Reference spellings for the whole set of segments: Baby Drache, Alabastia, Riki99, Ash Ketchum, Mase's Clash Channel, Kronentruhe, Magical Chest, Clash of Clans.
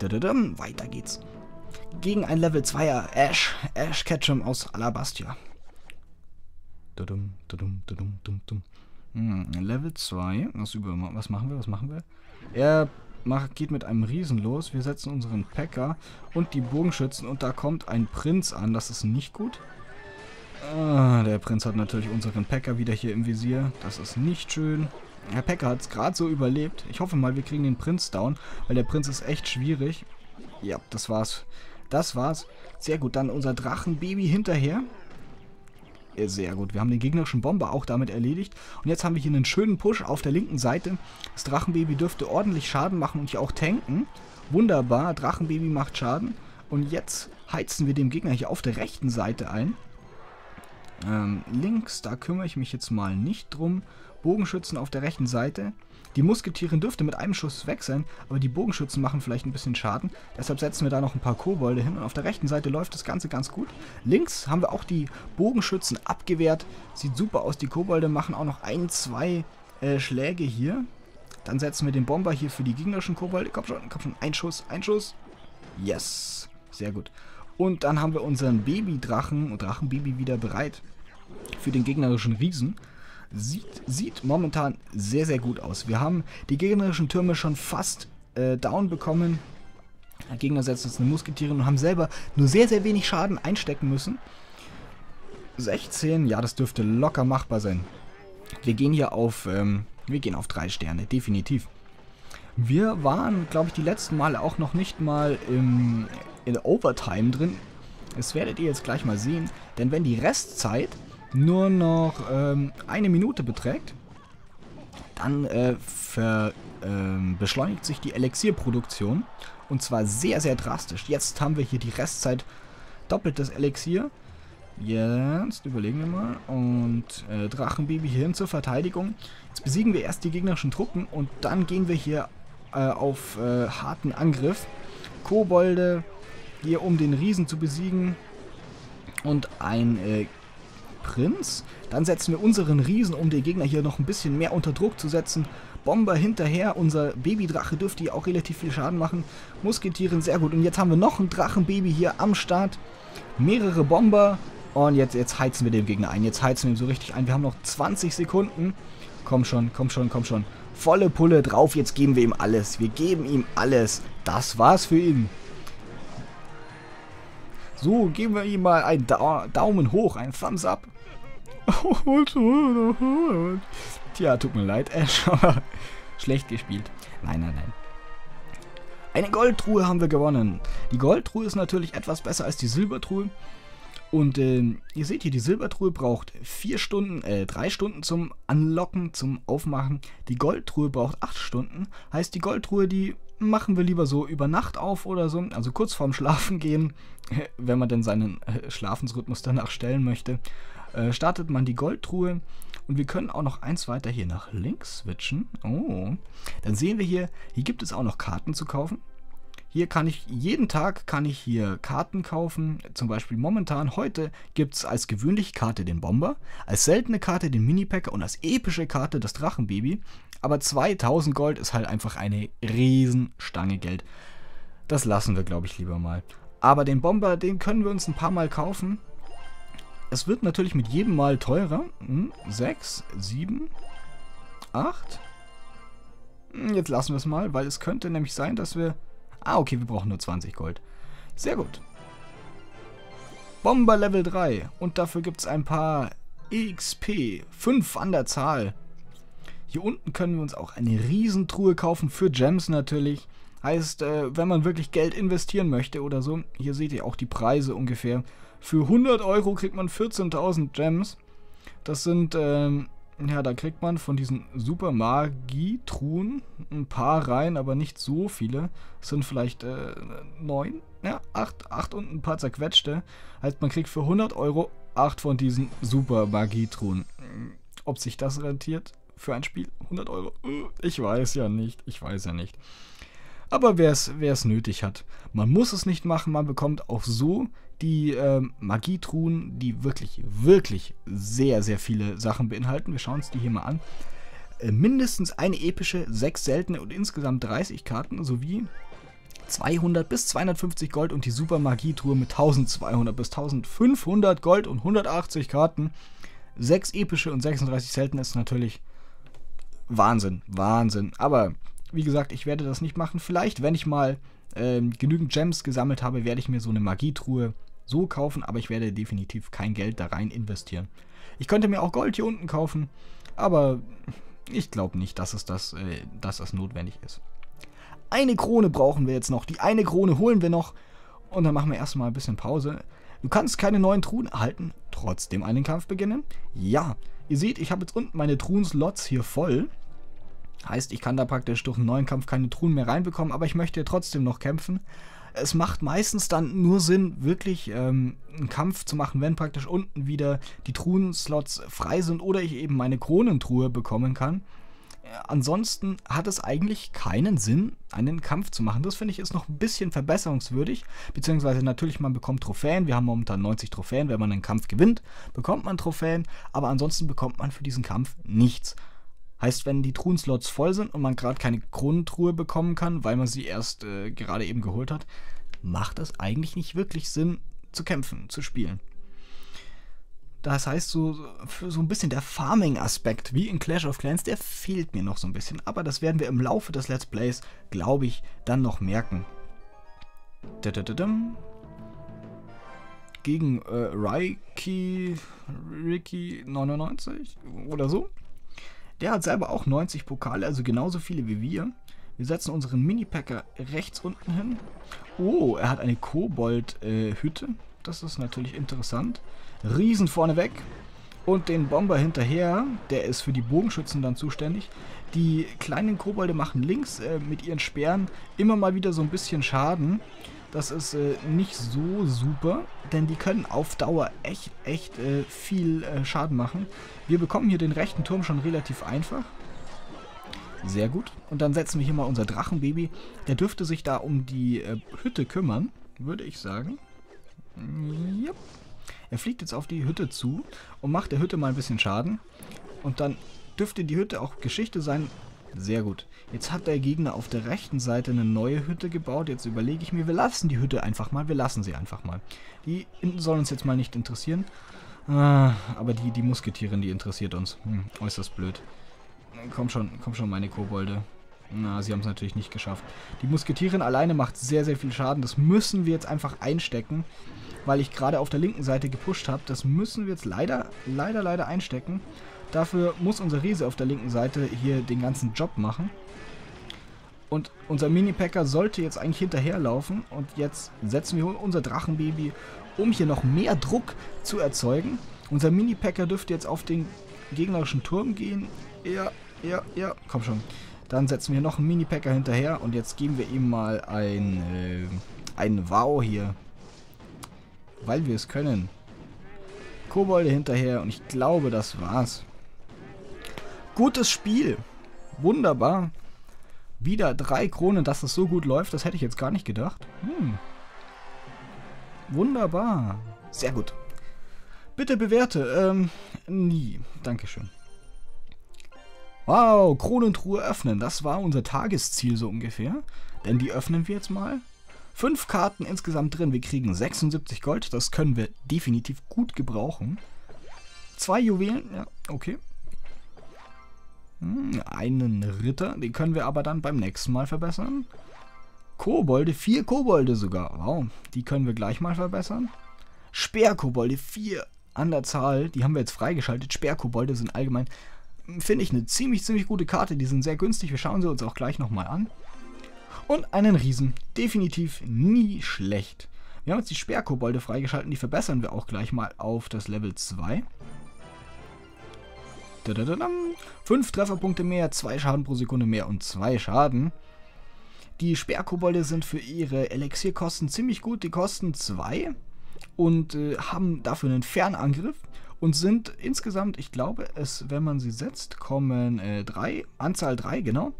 Weiter geht's. Gegen ein Level 2er Ash Ketchum aus Alabastia. Level 2. Was machen wir? Er geht mit einem Riesen los. Wir setzen unseren Packer und die Bogenschützen und da kommt ein Prinz an. Das ist nicht gut. Der Prinz hat natürlich unseren Packer wieder hier im Visier. Das ist nicht schön. Herr Packer hat es gerade so überlebt. Ich hoffe mal, wir kriegen den Prinz down, weil der Prinz ist echt schwierig. Ja, das war's. Sehr gut, dann unser Drachenbaby hinterher. Sehr gut, wir haben den gegnerischen Bomber auch damit erledigt. Und jetzt haben wir hier einen schönen Push auf der linken Seite. Das Drachenbaby dürfte ordentlich Schaden machen und hier auch tanken. Wunderbar, Drachenbaby macht Schaden. Und jetzt heizen wir dem Gegner hier auf der rechten Seite ein. Links, da kümmere ich mich jetzt mal nicht drum. Bogenschützen auf der rechten Seite. Die Musketierin dürfte mit einem Schuss weg sein, aber die Bogenschützen machen vielleicht ein bisschen Schaden. Deshalb setzen wir da noch ein paar Kobolde hin und auf der rechten Seite läuft das Ganze ganz gut. Links haben wir auch die Bogenschützen abgewehrt. Sieht super aus. Die Kobolde machen auch noch ein, zwei Schläge hier. Dann setzen wir den Bomber hier für die gegnerischen Kobolde. Komm schon, ein Schuss. Yes, sehr gut. Und dann haben wir unseren Drachenbaby wieder bereit für den gegnerischen Riesen. Sieht momentan sehr gut aus. Wir haben die gegnerischen Türme schon fast down bekommen. Der Gegner setzt uns eine Musketierin und haben selber nur sehr wenig Schaden einstecken müssen. 16, ja, das dürfte locker machbar sein. Wir gehen hier auf, wir gehen auf 3 Sterne, definitiv. Wir waren, glaube ich, die letzten Male auch noch nicht mal in Overtime drin. Das werdet ihr jetzt gleich mal sehen, denn wenn die Restzeit nur noch eine Minute beträgt, dann beschleunigt sich die Elixierproduktion und zwar sehr drastisch. Jetzt haben wir hier die Restzeit, doppeltes Elixier. Jetzt überlegen wir mal und Drachenbaby hier hin zur Verteidigung. Jetzt besiegen wir erst die gegnerischen Truppen und dann gehen wir hier auf harten Angriff. Kobolde hier um den Riesen zu besiegen und ein Prinz. Dann setzen wir unseren Riesen, um den Gegner hier noch ein bisschen mehr unter Druck zu setzen. Bomber hinterher. Unser Babydrache dürfte hier auch relativ viel Schaden machen. Musketieren, sehr gut. Und jetzt haben wir noch ein Drachenbaby hier am Start. Mehrere Bomber. Und jetzt heizen wir dem Gegner ein. Jetzt heizen wir ihm so richtig ein. Wir haben noch 20 Sekunden. Komm schon. Volle Pulle drauf. Jetzt geben wir ihm alles. Das war's für ihn. So, geben wir ihm mal einen Daumen hoch, einen Thumbs up. Tja, tut mir leid, Ash, aber schlecht gespielt. Nein. Eine Goldtruhe haben wir gewonnen. Die Goldtruhe ist natürlich etwas besser als die Silbertruhe. Und ihr seht hier, die Silbertruhe braucht 3 Stunden zum Anlocken, zum Aufmachen. Die Goldtruhe braucht 8 Stunden. Heißt, die Goldtruhe, die machen wir lieber so über Nacht auf oder so. Also kurz vorm Schlafen gehen, wenn man denn seinen Schlafensrhythmus danach stellen möchte. Startet man die Goldtruhe und wir können auch noch eins weiter hier nach links switchen. Oh, dann sehen wir hier, hier gibt es auch noch Karten zu kaufen. Hier kann ich, jeden Tag hier Karten kaufen, zum Beispiel momentan, heute gibt es als gewöhnliche Karte den Bomber, als seltene Karte den Minipacker und als epische Karte das Drachenbaby, aber 2000 Gold ist halt einfach eine Riesenstange Geld. Das lassen wir, glaube ich, lieber mal. Aber den Bomber, den können wir uns ein paar Mal kaufen. Es wird natürlich mit jedem Mal teurer. 6, 7, 8. Jetzt lassen wir es mal, weil es könnte nämlich sein, dass wir... Ah, okay, wir brauchen nur 20 Gold. Sehr gut. Bomber Level 3. Und dafür gibt es ein paar XP. 5 an der Zahl. Hier unten können wir uns auch eine Riesentruhe kaufen. Für Gems natürlich. Heißt, wenn man wirklich Geld investieren möchte oder so. Hier seht ihr auch die Preise ungefähr. Für 100 Euro kriegt man 14.000 Gems. Das sind... ja, da kriegt man von diesen Super-Magie-Truhen ein paar rein, aber nicht so viele. Es sind vielleicht 9, ja, 8 und ein paar zerquetschte. Heißt, man kriegt für 100 Euro 8 von diesen Super-Magie-Truhen. Ob sich das rentiert für ein Spiel? 100 Euro? Ich weiß ja nicht, Aber wer es nötig hat, man muss es nicht machen, man bekommt auch so die Magietruhen, die wirklich sehr viele Sachen beinhalten. Wir schauen uns die hier mal an. Mindestens eine epische, 6 seltene und insgesamt 30 Karten sowie 200 bis 250 Gold und die Super Magie-Truhe mit 1200 bis 1500 Gold und 180 Karten. 6 epische und 36 seltene ist natürlich Wahnsinn, Wahnsinn. Aber wie gesagt, ich werde das nicht machen. Vielleicht, wenn ich mal genügend Gems gesammelt habe, werde ich mir so eine Magietruhe so kaufen, aber ich werde definitiv kein Geld da rein investieren. Ich könnte mir auch Gold hier unten kaufen, aber ich glaube nicht, dass das notwendig ist. Eine Krone brauchen wir jetzt noch. Die eine Krone holen wir noch und dann machen wir erstmal ein bisschen Pause. Du kannst keine neuen Truhen erhalten, trotzdem einen Kampf beginnen. Ja, ihr seht, ich habe jetzt unten meine Truhen-Slots hier voll. Heißt, ich kann da praktisch durch einen neuen Kampf keine Truhen mehr reinbekommen, aber ich möchte trotzdem noch kämpfen. Es macht meistens dann nur Sinn, wirklich einen Kampf zu machen, wenn praktisch unten wieder die Truhen-Slots frei sind oder ich eben meine Kronentruhe bekommen kann. Ansonsten hat es eigentlich keinen Sinn, einen Kampf zu machen. Das finde ich ist noch ein bisschen verbesserungswürdig, beziehungsweise natürlich, man bekommt Trophäen. Wir haben momentan 90 Trophäen. Wenn man einen Kampf gewinnt, bekommt man Trophäen, aber ansonsten bekommt man für diesen Kampf nichts. Heißt, wenn die Truhenslots voll sind und man gerade keine Kronentruhe bekommen kann, weil man sie erst gerade eben geholt hat, macht es eigentlich nicht wirklich Sinn, zu kämpfen, zu spielen. Das heißt, so ein bisschen der Farming-Aspekt, wie in Clash of Clans, der fehlt mir noch so ein bisschen. Aber das werden wir im Laufe des Let's Plays, glaube ich, dann noch merken. Gegen Riki99 oder so. Der hat selber auch 90 Pokale, also genauso viele wie wir. Wir setzen unseren Mini-Packer rechts unten hin. Oh, er hat eine Kobold-Hütte. Das ist natürlich interessant. Riesen vorneweg. Und den Bomber hinterher. Der ist für die Bogenschützen dann zuständig. Die kleinen Kobolde machen links mit ihren Speeren immer mal wieder so ein bisschen Schaden. Das ist nicht so super, denn die können auf Dauer echt viel Schaden machen. Wir bekommen hier den rechten Turm schon relativ einfach. Sehr gut. Und dann setzen wir hier mal unser Drachenbaby. Der dürfte sich da um die Hütte kümmern, würde ich sagen. Yep. Er fliegt jetzt auf die Hütte zu und macht der Hütte mal ein bisschen Schaden. Und dann dürfte die Hütte auch Geschichte sein. Sehr gut. Jetzt hat der Gegner auf der rechten Seite eine neue Hütte gebaut. Jetzt überlege ich mir, wir lassen die Hütte einfach mal. Wir lassen sie einfach mal. Die soll uns jetzt mal nicht interessieren. Aber die Musketierin, die interessiert uns. Äußerst blöd. Komm schon, meine Kobolde. Na, sie haben es natürlich nicht geschafft. Die Musketierin alleine macht sehr, sehr viel Schaden. Das müssen wir jetzt einfach einstecken, weil ich gerade auf der linken Seite gepusht habe. Das müssen wir jetzt leider einstecken. Dafür muss unser Riese auf der linken Seite hier den ganzen Job machen. Und unser Mini-Packer sollte jetzt eigentlich hinterherlaufen. Und jetzt setzen wir unser Drachenbaby, um hier noch mehr Druck zu erzeugen. Unser Mini-Packer dürfte jetzt auf den gegnerischen Turm gehen. Ja, komm schon. Dann setzen wir noch einen Mini-Packer hinterher und jetzt geben wir ihm mal ein Wow hier. Weil wir es können. Kobolde hinterher und ich glaube, das war's. Gutes Spiel. Wunderbar. Wieder 3 Kronen, dass es so gut läuft, das hätte ich jetzt gar nicht gedacht. Wunderbar. Sehr gut. Bitte bewerte. Nie. Dankeschön. Wow, Kronentruhe öffnen, das war unser Tagesziel so ungefähr, denn die öffnen wir jetzt mal. 5 Karten insgesamt drin, wir kriegen 76 Gold, das können wir definitiv gut gebrauchen. 2 Juwelen, ja, okay. Einen Ritter, den können wir aber dann beim nächsten Mal verbessern. Kobolde, 4 Kobolde sogar, wow, die können wir gleich mal verbessern. Speerkobolde, 4 an der Zahl, die haben wir jetzt freigeschaltet, Speerkobolde sind allgemein... Finde ich eine ziemlich gute Karte. Die sind sehr günstig. Wir schauen sie uns auch gleich nochmal an. Und einen Riesen. Definitiv nie schlecht. Wir haben jetzt die Speerkobolde freigeschalten. Die verbessern wir auch gleich mal auf das Level 2. 5 Trefferpunkte mehr, 2 Schaden pro Sekunde mehr und 2 Schaden. Die Speerkobolde sind für ihre Elixierkosten ziemlich gut. Die kosten 2 und haben dafür einen Fernangriff. Und sind insgesamt, ich glaube, wenn man sie setzt, kommen 3, Anzahl 3, genau.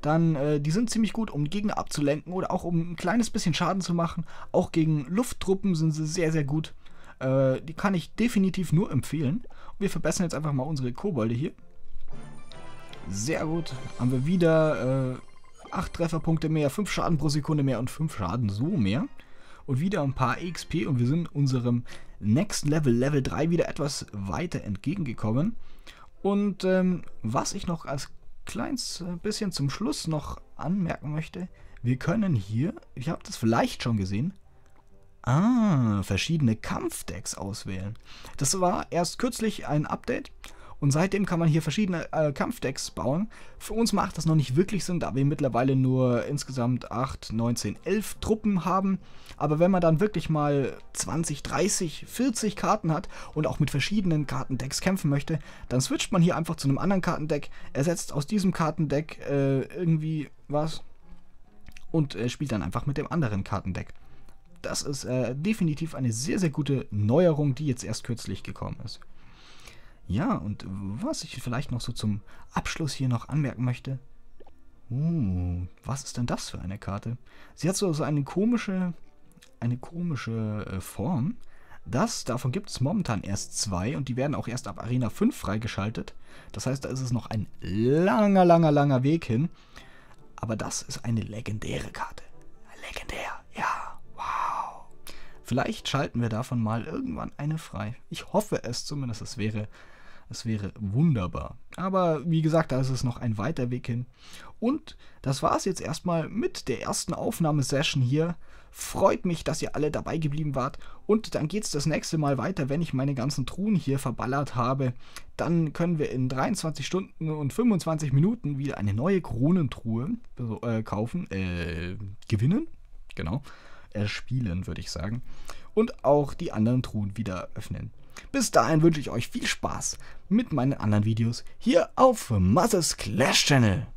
Dann, die sind ziemlich gut, um Gegner abzulenken oder auch um ein kleines bisschen Schaden zu machen. Auch gegen Lufttruppen sind sie sehr gut. Die kann ich definitiv nur empfehlen. Wir verbessern jetzt einfach mal unsere Kobolde hier. Sehr gut. Haben wir wieder 8 Trefferpunkte mehr, 5 Schaden pro Sekunde mehr und 5 Schaden so mehr. Und wieder ein paar XP und wir sind unserem Next Level, Level 3, wieder etwas weiter entgegengekommen. Und was ich noch als kleines bisschen zum Schluss noch anmerken möchte, wir können hier, ich habe das vielleicht schon gesehen, verschiedene Kampfdecks auswählen. Das war erst kürzlich ein Update und seitdem kann man hier verschiedene Kampfdecks bauen. Für uns macht das noch nicht wirklich Sinn, da wir mittlerweile nur insgesamt 8, 19, 11 Truppen haben. Aber wenn man dann wirklich mal 20, 30, 40 Karten hat und auch mit verschiedenen Kartendecks kämpfen möchte, dann switcht man hier einfach zu einem anderen Kartendeck, ersetzt aus diesem Kartendeck irgendwie was und spielt dann einfach mit dem anderen Kartendeck. Das ist definitiv eine sehr, sehr gute Neuerung, die jetzt erst kürzlich gekommen ist. Ja, und was ich vielleicht noch so zum Abschluss hier noch anmerken möchte. Was ist denn das für eine Karte? Sie hat so eine komische Form. Davon gibt es momentan erst 2 und die werden auch erst ab Arena 5 freigeschaltet. Das heißt, da ist es noch ein langer, langer, langer Weg hin. Aber das ist eine legendäre Karte. Legendär, ja. Vielleicht schalten wir davon mal irgendwann eine frei. Ich hoffe es zumindest, es wäre wunderbar. Aber wie gesagt, da ist es noch ein weiter Weg hin. Und das war es jetzt erstmal mit der ersten Aufnahmesession hier. Freut mich, dass ihr alle dabei geblieben wart. Und dann geht es das nächste Mal weiter, wenn ich meine ganzen Truhen hier verballert habe. Dann können wir in 23 Stunden und 25 Minuten wieder eine neue Kronentruhe gewinnen. Genau. Erspielen, würde ich sagen, und auch die anderen Truhen wieder öffnen. Bis dahin wünsche ich euch viel Spaß mit meinen anderen Videos hier auf Mase's Clash Channel.